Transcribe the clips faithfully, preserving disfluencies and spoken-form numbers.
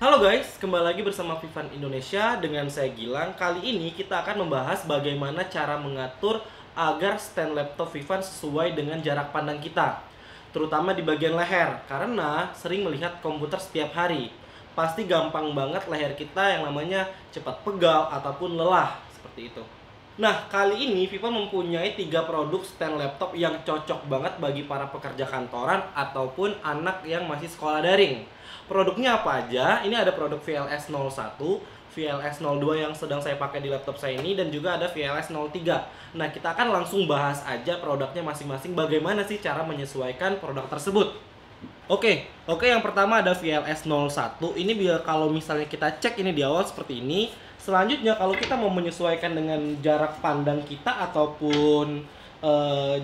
Halo guys, kembali lagi bersama Vivan Indonesia dengan saya Gilang. Kali ini kita akan membahas bagaimana cara mengatur agar stand laptop Vivan sesuai dengan jarak pandang kita, terutama di bagian leher, karena sering melihat komputer setiap hari. Pasti gampang banget leher kita yang namanya cepat pegal ataupun lelah, seperti itu. Nah, kali ini Vivan mempunyai tiga produk stand laptop yang cocok banget bagi para pekerja kantoran ataupun anak yang masih sekolah daring. Produknya apa aja? Ini ada produk V L S nol satu, V L S nol dua yang sedang saya pakai di laptop saya ini, dan juga ada V L S nol tiga. Nah, kita akan langsung bahas aja produknya masing-masing, bagaimana sih cara menyesuaikan produk tersebut. Oke, oke, yang pertama ada V L S nol satu. Ini biar kalau misalnya kita cek ini di awal seperti ini. Selanjutnya kalau kita mau menyesuaikan dengan jarak pandang kita ataupun e,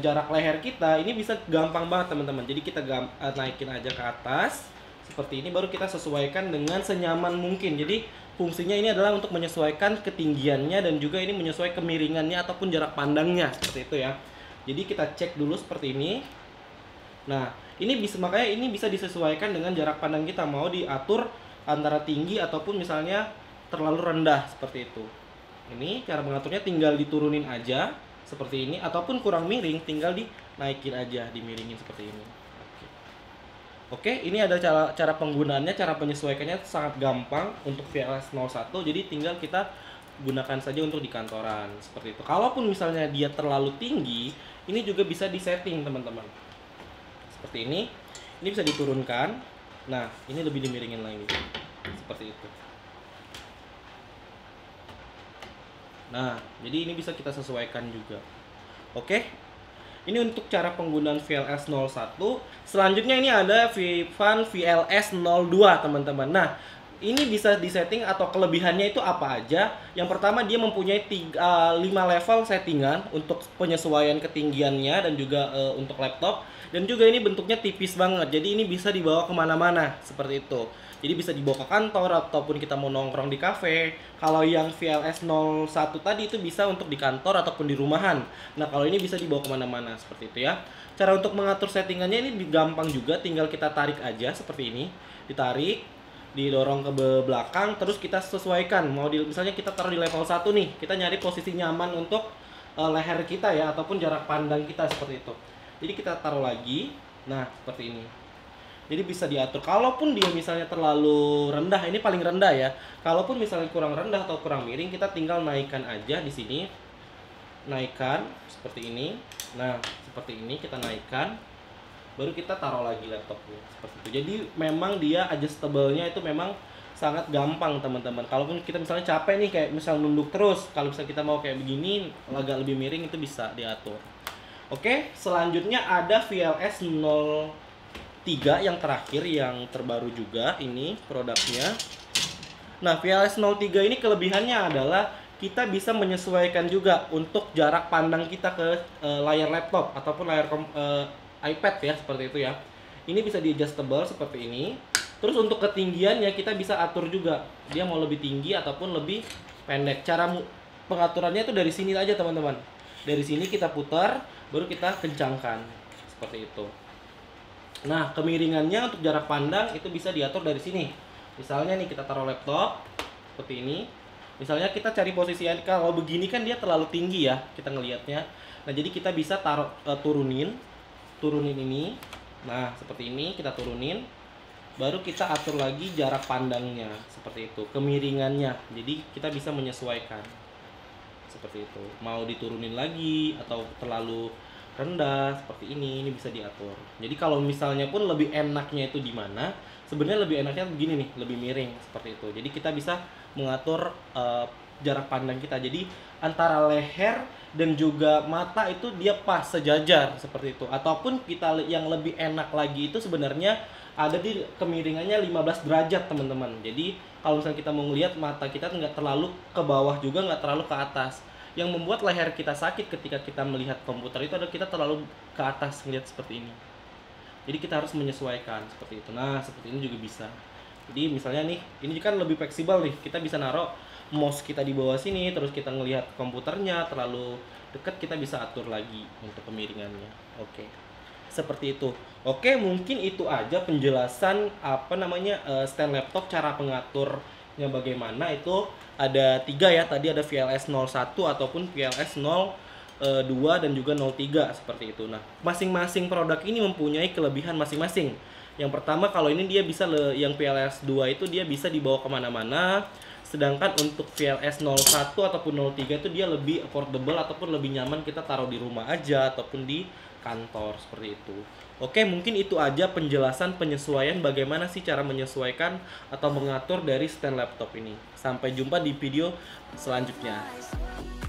jarak leher kita, ini bisa gampang banget teman-teman. Jadi kita naikin aja ke atas. Seperti ini baru kita sesuaikan dengan senyaman mungkin. Jadi fungsinya ini adalah untuk menyesuaikan ketinggiannya dan juga ini menyesuaikan kemiringannya ataupun jarak pandangnya, seperti itu ya. Jadi kita cek dulu seperti ini. Nah, ini bisa, makanya ini bisa disesuaikan dengan jarak pandang kita, mau diatur antara tinggi ataupun misalnya terlalu rendah, seperti itu. Ini cara mengaturnya tinggal diturunin aja seperti ini, ataupun kurang miring tinggal dinaikin aja, dimiringin seperti ini. Oke, ini ada cara, cara penggunaannya, cara penyesuaikannya sangat gampang untuk V L S nol satu. Jadi tinggal kita gunakan saja untuk di kantoran, seperti itu. Kalaupun misalnya dia terlalu tinggi, ini juga bisa disetting teman-teman. Seperti ini, ini bisa diturunkan. Nah, ini lebih dimiringin lagi, seperti itu. Nah, jadi ini bisa kita sesuaikan juga. Oke, ini untuk cara penggunaan V L S nol satu. Selanjutnya ini ada Vivan V L S nol dua, teman-teman. Nah, ini bisa disetting atau kelebihannya itu apa aja. Yang pertama, dia mempunyai tiga, lima level settingan untuk penyesuaian ketinggiannya dan juga e, untuk laptop. Dan juga ini bentuknya tipis banget, jadi ini bisa dibawa kemana-mana, seperti itu. Jadi bisa dibawa ke kantor ataupun kita mau nongkrong di kafe. Kalau yang V L S nol satu tadi itu bisa untuk di kantor ataupun di rumahan. Nah, kalau ini bisa dibawa kemana-mana, seperti itu ya. Cara untuk mengatur settingannya ini gampang juga, tinggal kita tarik aja seperti ini. Ditarik, didorong ke belakang, terus kita sesuaikan. Mau di, misalnya kita taruh di level satu nih, kita nyari posisi nyaman untuk uh, leher kita ya, ataupun jarak pandang kita, seperti itu. Jadi kita taruh lagi, nah seperti ini. Jadi bisa diatur. Kalaupun dia misalnya terlalu rendah, ini paling rendah ya. Kalaupun misalnya kurang rendah atau kurang miring, kita tinggal naikkan aja di sini. Naikkan seperti ini. Nah, seperti ini kita naikkan. Baru kita taruh lagi laptopnya, seperti itu. Jadi memang dia adjustable-nya itu memang sangat gampang, teman-teman. Kalaupun kita misalnya capek nih, kayak misalnya nunduk terus, kalau misalnya kita mau kayak begini, agak lebih miring, itu bisa diatur. Oke, selanjutnya ada V L S nol tiga yang terakhir, yang terbaru juga ini produknya. Nah, V L S nol tiga ini kelebihannya adalah kita bisa menyesuaikan juga untuk jarak pandang kita ke e, layar laptop ataupun layar kom, e, iPad ya, seperti itu ya. Ini bisa di adjustable seperti ini. Terus untuk ketinggiannya kita bisa atur juga, dia mau lebih tinggi ataupun lebih pendek. Cara pengaturannya itu dari sini aja teman-teman. Dari sini kita putar, baru kita kencangkan, seperti itu. Nah, kemiringannya untuk jarak pandang itu bisa diatur dari sini. Misalnya nih kita taruh laptop seperti ini. Misalnya kita cari posisi, kalau begini kan dia terlalu tinggi ya kita ngelihatnya. Nah, jadi kita bisa taruh e, turunin, turunin ini. Nah, seperti ini kita turunin. Baru kita atur lagi jarak pandangnya, seperti itu. Kemiringannya. Jadi kita bisa menyesuaikan. Seperti itu. Mau diturunin lagi atau terlalu rendah seperti ini, ini bisa diatur. Jadi kalau misalnya pun lebih enaknya itu di mana? Sebenarnya lebih enaknya begini nih, lebih miring seperti itu. Jadi kita bisa mengatur uh, jarak pandang kita. Jadi antara leher dan juga mata itu dia pas sejajar, seperti itu. Ataupun kita yang lebih enak lagi itu sebenarnya ada di kemiringannya lima belas derajat, teman-teman. Jadi kalau misalnya kita mau ngelihat mata kita nggak terlalu ke bawah juga, nggak terlalu ke atas. Yang membuat leher kita sakit ketika kita melihat komputer itu adalah kita terlalu ke atas melihat seperti ini. Jadi kita harus menyesuaikan seperti itu. Nah, seperti ini juga bisa. Jadi misalnya nih, ini kan lebih fleksibel nih. Kita bisa naruh mouse kita di bawah sini, terus kita ngelihat komputernya terlalu dekat, kita bisa atur lagi untuk kemiringannya. Oke. seperti itu. Oke, mungkin itu aja penjelasan apa namanya stand laptop, cara pengaturnya bagaimana. Itu ada tiga ya, tadi ada V L S nol satu ataupun V L S nol dua dan juga nol tiga seperti itu. Nah, masing-masing produk ini mempunyai kelebihan masing-masing. Yang pertama, kalau ini dia bisa, yang V L S dua itu dia bisa dibawa kemana-mana. Sedangkan untuk V L S nol satu ataupun nol tiga itu dia lebih affordable ataupun lebih nyaman kita taruh di rumah aja ataupun di kantor seperti itu. Oke, mungkin itu aja penjelasan penyesuaian bagaimana sih cara menyesuaikan atau mengatur dari stand laptop ini. Sampai jumpa di video selanjutnya.